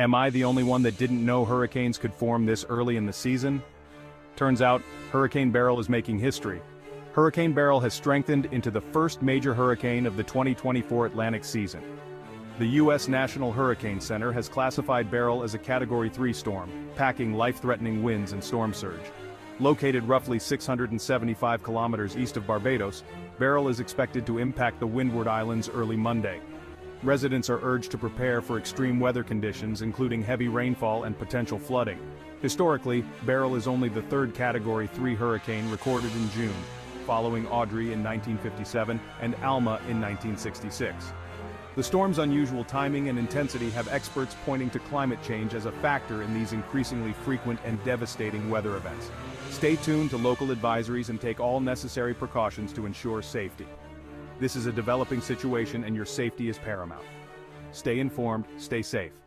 Am I the only one that didn't know hurricanes could form this early in the season? Turns out, Hurricane Beryl is making history. Hurricane Beryl has strengthened into the first major hurricane of the 2024 Atlantic season. The U.S. National Hurricane Center has classified Beryl as a Category 3 storm, packing life-threatening winds and storm surge. Located roughly 675 kilometers east of Barbados, Beryl is expected to impact the Windward Islands early Monday. Residents are urged to prepare for extreme weather conditions, including heavy rainfall and potential flooding. Historically, Beryl is only the third Category 3 hurricane recorded in June, following Audrey in 1957 and Alma in 1966. The storm's unusual timing and intensity have experts pointing to climate change as a factor in these increasingly frequent and devastating weather events. Stay tuned to local advisories and take all necessary precautions to ensure safety. This is a developing situation and your safety is paramount. Stay informed, stay safe.